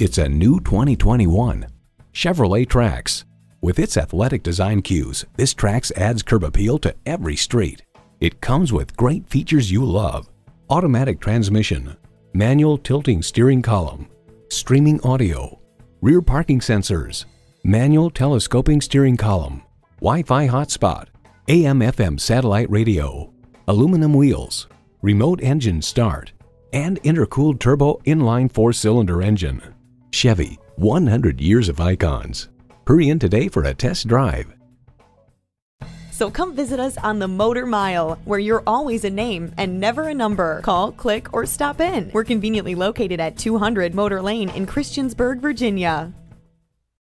It's a new 2021 Chevrolet Trax. With its athletic design cues, this Trax adds curb appeal to every street. It comes with great features you love: automatic transmission, manual tilting steering column, streaming audio, rear parking sensors, manual telescoping steering column, Wi-Fi hotspot, AM/FM satellite radio, aluminum wheels, remote engine start, and intercooled turbo inline four-cylinder engine. Chevy, 100 years of icons. Hurry in today for a test drive. So come visit us on the Motor Mile, where you're always a name and never a number. Call, click, or stop in. We're conveniently located at 200 Motor Lane in Christiansburg, Virginia.